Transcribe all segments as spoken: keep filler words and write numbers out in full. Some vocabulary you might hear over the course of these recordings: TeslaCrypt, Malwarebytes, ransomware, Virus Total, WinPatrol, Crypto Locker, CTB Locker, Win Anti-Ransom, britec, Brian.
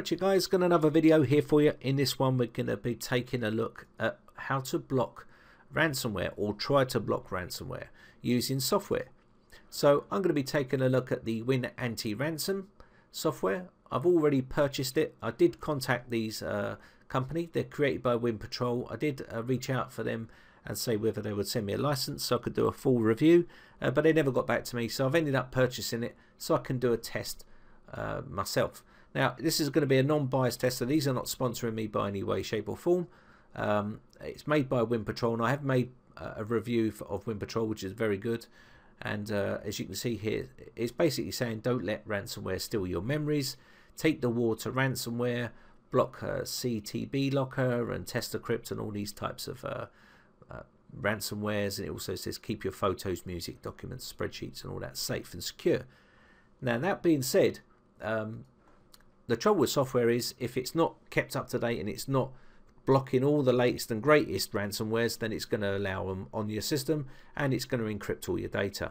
What's up, guys? Got another video here for you. In this one, we're going to be taking a look at how to block ransomware or try to block ransomware using software. So I'm going to be taking a look at the Win Anti-Ransom software. I've already purchased it. I did contact these uh, company. They're created by WinPatrol. I did uh, reach out for them and say whether they would send me a license so I could do a full review, uh, but they never got back to me. So I've ended up purchasing it so I can do a test uh, myself. Now, this is going to be a non-biased test, so these are not sponsoring me by any way, shape or form. Um, it's made by WinPatrol, and I have made uh, a review for, of WinPatrol, which is very good. And uh, as you can see here, it's basically saying don't let ransomware steal your memories, take the war to ransomware, block uh, C T B Locker and TeslaCrypt and all these types of uh, uh, ransomwares. And it also says keep your photos, music, documents, spreadsheets and all that safe and secure. Now, that being said, um, the trouble with software is if it's not kept up to date and it's not blocking all the latest and greatest ransomwares, then it's going to allow them on your system and it's going to encrypt all your data.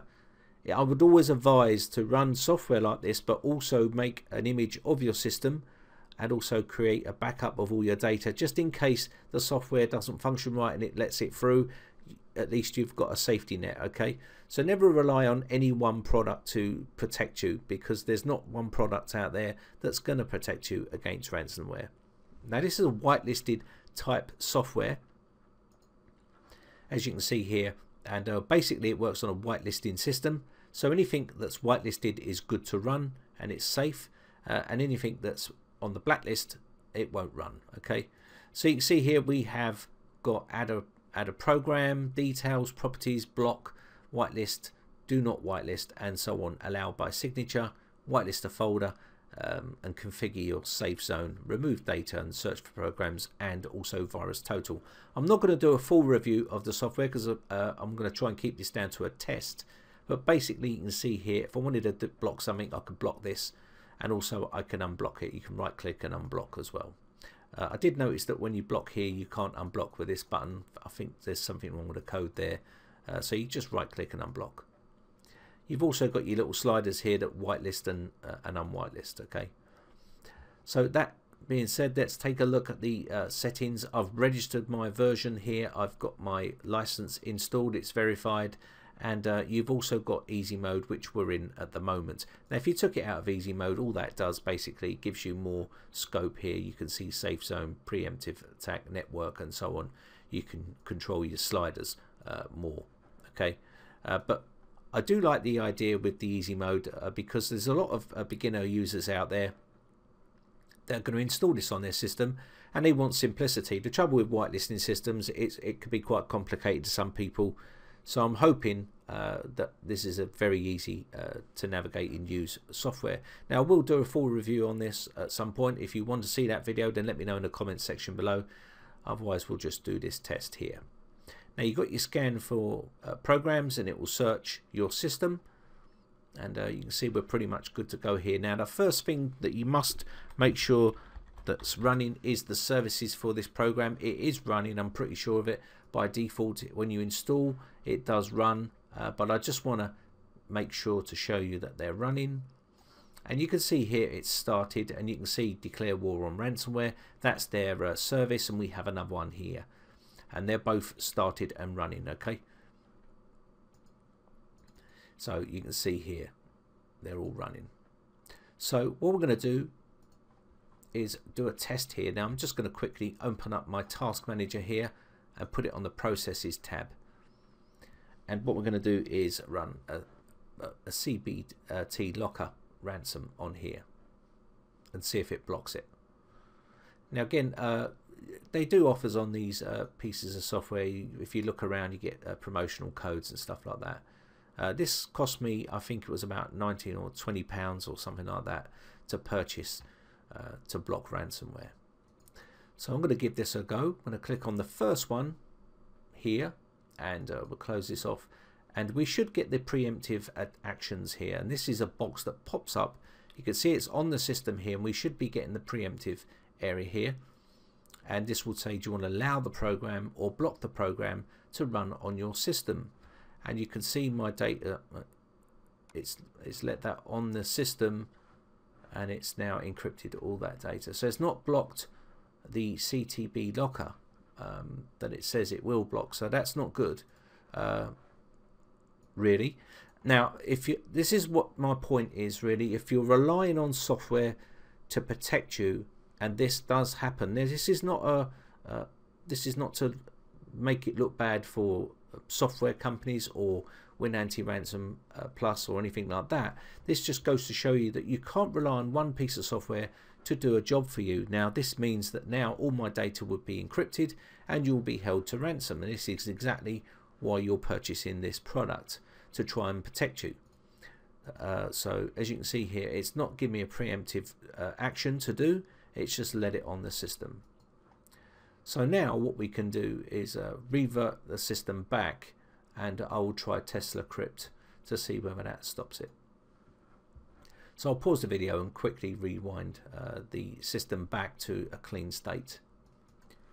I would always advise to run software like this, but also make an image of your system and also create a backup of all your data just in case the software doesn't function right and it lets it through. At least you've got a safety net, okay? So never rely on any one product to protect you, because there's not one product out there that's going to protect you against ransomware. Now, this is a whitelisted type software, as you can see here, and uh, basically it works on a whitelisting system. So anything that's whitelisted is good to run and it's safe, uh, and anything that's on the blacklist, it won't run, okay? So you can see here we have got add a add a program, details, properties, block, whitelist, do not whitelist, and so on, allow by signature, whitelist a folder, um, and configure your safe zone, remove data and search for programs, and also Virus Total. I'm not going to do a full review of the software because uh, I'm going to try and keep this down to a test, but basically you can see here, if I wanted to block something, I could block this, and also I can unblock it. You can right click and unblock as well. Uh, I did notice that when you block here, you can't unblock with this button. I think there's something wrong with the code there. Uh, so you just right click and unblock. You've also got your little sliders here that whitelist and, uh, and unwhitelist, okay? So that being said, let's take a look at the uh, settings. I've registered my version here. I've got my license installed, it's verified. And uh, you've also got easy mode, which we're in at the moment. Now, if you took it out of easy mode, all that does basically gives you more scope here. You can see safe zone, preemptive attack, network, and so on. You can control your sliders uh, more, okay? Uh, but I do like the idea with the easy mode uh, because there's a lot of uh, beginner users out there that are going to install this on their system, and they want simplicity. The trouble with whitelisting systems, it's, it can be quite complicated to some people. So I'm hoping uh, that this is a very easy uh, to navigate and use software. Now, I will do a full review on this at some point. If you want to see that video, then let me know in the comments section below. Otherwise, we'll just do this test here. Now, you've got your scan for uh, programs, and it will search your system. And uh, you can see we're pretty much good to go here. Now, the first thing that you must make sure that's running is the services for this program. It is running, I'm pretty sure of it. By default, when you install, it does run, uh, but I just want to make sure to show you that they're running. And you can see here it's started, and you can see declare war on ransomware. That's their uh, service, and we have another one here, and they're both started and running, okay? So you can see here they're all running. So what we're going to do is do a test here. Now, I'm just going to quickly open up my task manager here and put it on the processes tab, and what we're going to do is run a, a C B T Locker ransom on here and see if it blocks it. Now, again, uh, they do offers on these uh, pieces of software. If you look around, you get uh, promotional codes and stuff like that. Uh, this cost me, I think it was about nineteen or twenty pounds or something like that to purchase uh, to block ransomware. So I'm going to give this a go. I'm going to click on the first one here, and uh, we'll close this off, and we should get the preemptive actions here, and this is a box that pops up. You can see it's on the system here, and we should be getting the preemptive area here, and this will say do you want to allow the program or block the program to run on your system. And you can see my data, it's, it's let that on the system and it's now encrypted all that data. So it's not blocked the C T B locker um, that it says it will block, so that's not good, uh, really. Now, if you, this is what my point is really, if you're relying on software to protect you, and this does happen, this is not a, uh, this is not to make it look bad for software companies or Win Anti-Ransom uh, Plus or anything like that. This just goes to show you that you can't rely on one piece of software to do a job for you. Now, this means that now all my data would be encrypted and you'll be held to ransom. And this is exactly why you're purchasing this product, to try and protect you. Uh, so as you can see here, it's not giving me a preemptive uh, action to do, it's just let it on the system. So now what we can do is uh, revert the system back, and I will try TeslaCrypt to see whether that stops it. So I'll pause the video and quickly rewind uh, the system back to a clean state.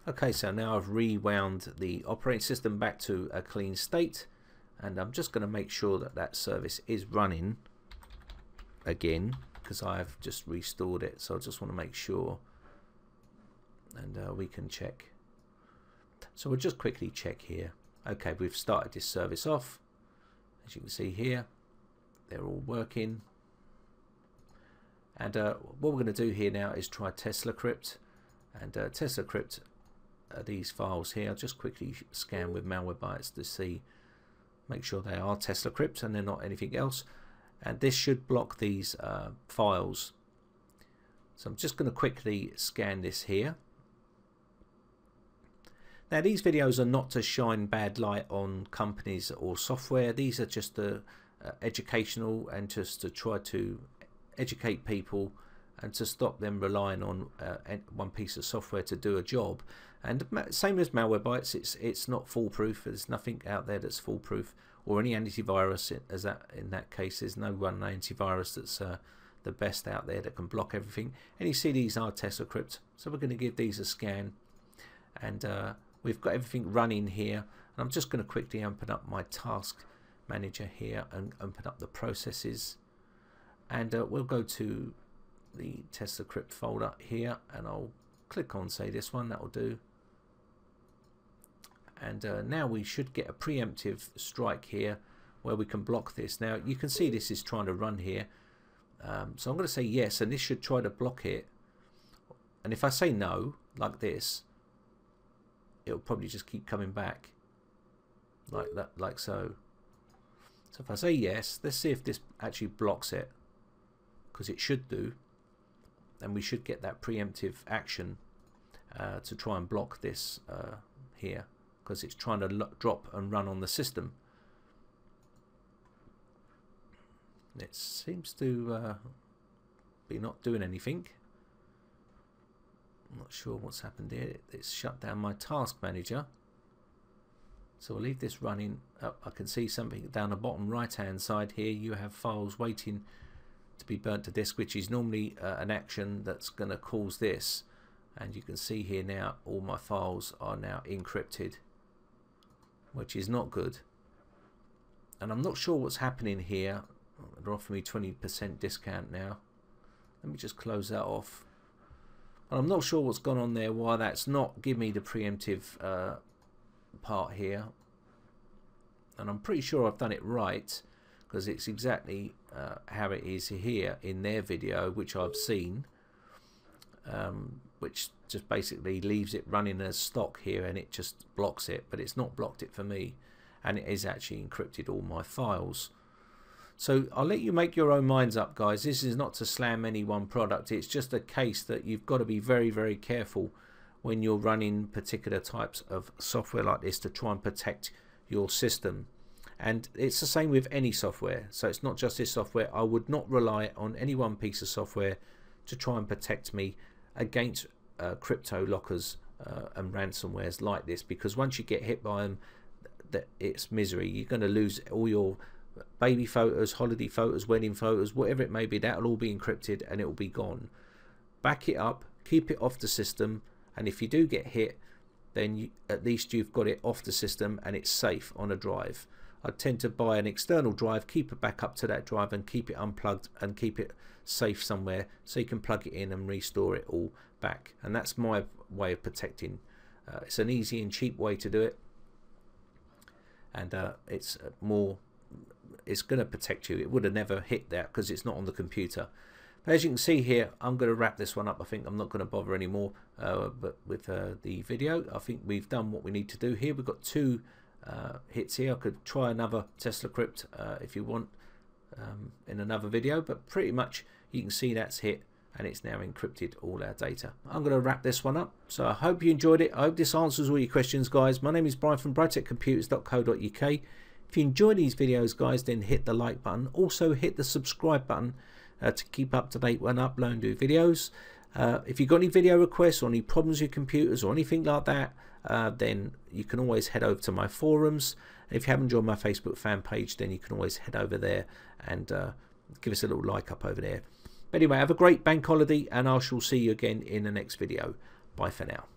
Okay, so now I've rewound the operating system back to a clean state, and I'm just going to make sure that that service is running again, because I've just restored it, so I just want to make sure, and uh, we can check. So we'll just quickly check here. Okay, we've started this service off. As you can see here, they're all working. And uh, what we're going to do here now is try TeslaCrypt. And uh, TeslaCrypt, uh, these files here, I'll just quickly scan with Malwarebytes to see, make sure they are TeslaCrypt and they're not anything else. And this should block these uh, files. So I'm just going to quickly scan this here. Now, these videos are not to shine bad light on companies or software. These are just the uh, educational, and just to try to educate people and to stop them relying on uh, one piece of software to do a job. And same as Malwarebytes, it's it's not foolproof. There's nothing out there that's foolproof, or any antivirus. As that in that case, there's no one antivirus that's uh, the best out there that can block everything. And you see these are TeslaCrypt, so we're going to give these a scan, and uh, we've got everything running here. And I'm just going to quickly open up my task manager here and open up the processes, and uh, we'll go to the TeslaCrypt folder here, and I'll click on, say, this one, that will do. And uh, now we should get a preemptive strike here where we can block this. Now you can see this is trying to run here, um, so I'm going to say yes, and this should try to block it. And if I say no, like this, it'll probably just keep coming back like that, like so. So if I say yes, let's see if this actually blocks it, because it should do, and we should get that preemptive action uh, to try and block this uh, here, because it's trying to drop and run on the system. It seems to uh, be not doing anything. I'm not sure what's happened here. It's shut down my task manager, so we'll leave this running. Oh, I can see something down the bottom right hand side here. You have files waiting to be burnt to disk, which is normally uh, an action that's going to cause this. And you can see here now all my files are now encrypted, which is not good. And I'm not sure what's happening here. They're offering me twenty percent discount now. Let me just close that off. And I'm not sure what's gone on there, why that's not giving me the preemptive uh, part here. And I'm pretty sure I've done it right, because it's exactly uh, how it is here in their video, which I've seen, um, which just basically leaves it running as stock here, and it just blocks it, but it's not blocked it for me, and it is actually encrypted all my files. So I'll let you make your own minds up, guys. This is not to slam any one product. It's just a case that you've got to be very, very careful when you're running particular types of software like this to try and protect your system. And it's the same with any software, so it's not just this software. I would not rely on any one piece of software to try and protect me against uh, crypto lockers uh, and ransomwares like this, because once you get hit by them, that it's misery. You're going to lose all your baby photos, holiday photos, wedding photos, whatever it may be. That'll all be encrypted and it'll be gone. Back it up, keep it off the system, and if you do get hit, then you, at least you've got it off the system and it's safe on a drive. I tend to buy an external drive, keep a backup to that drive and keep it unplugged and keep it safe somewhere so you can plug it in and restore it all back. And that's my way of protecting. Uh, it's an easy and cheap way to do it, and uh, it's more it's going to protect you. It would have never hit that because it's not on the computer. But as you can see here, I'm going to wrap this one up. I think I'm not going to bother anymore uh, but with uh, the video. I think we've done what we need to do here. We've got two Uh, hits here. I could try another TeslaCrypt uh, if you want um, in another video, but pretty much you can see that's hit and it's now encrypted all our data. I'm going to wrap this one up. So I hope you enjoyed it. I hope this answers all your questions, guys. My name is Brian from britec computers dot co dot U K. If you enjoy these videos, guys, then hit the like button. Also hit the subscribe button uh, to keep up to date when I upload new videos. Uh, if you've got any video requests or any problems with computers or anything like that, uh, then you can always head over to my forums. And if you haven't joined my Facebook fan page, then you can always head over there and uh, give us a little like up over there. But anyway, have a great bank holiday, and I shall see you again in the next video. Bye for now.